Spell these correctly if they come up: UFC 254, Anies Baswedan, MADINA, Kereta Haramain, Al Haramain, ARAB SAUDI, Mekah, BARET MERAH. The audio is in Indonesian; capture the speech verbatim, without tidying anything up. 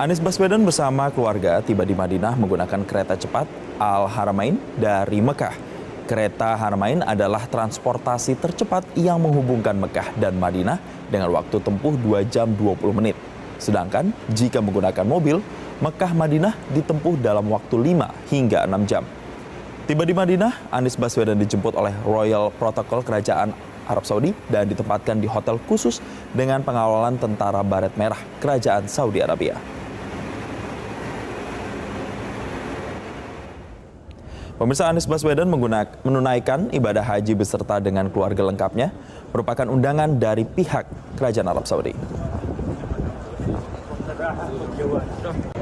Anies Baswedan bersama keluarga tiba di Madinah menggunakan kereta cepat Al Haramain dari Mekah. Kereta Haramain adalah transportasi tercepat yang menghubungkan Mekah dan Madinah dengan waktu tempuh dua jam dua puluh menit. Sedangkan jika menggunakan mobil, Mekah Madinah ditempuh dalam waktu lima hingga enam jam. Tiba di Madinah, Anies Baswedan dijemput oleh Royal Protokol Kerajaan Arab Saudi dan ditempatkan di hotel khusus dengan pengawalan tentara Baret Merah Kerajaan Saudi Arabia. Pemirsa, Anies Baswedan menggunakan menunaikan ibadah haji beserta dengan keluarga lengkapnya merupakan undangan dari pihak Kerajaan Arab Saudi.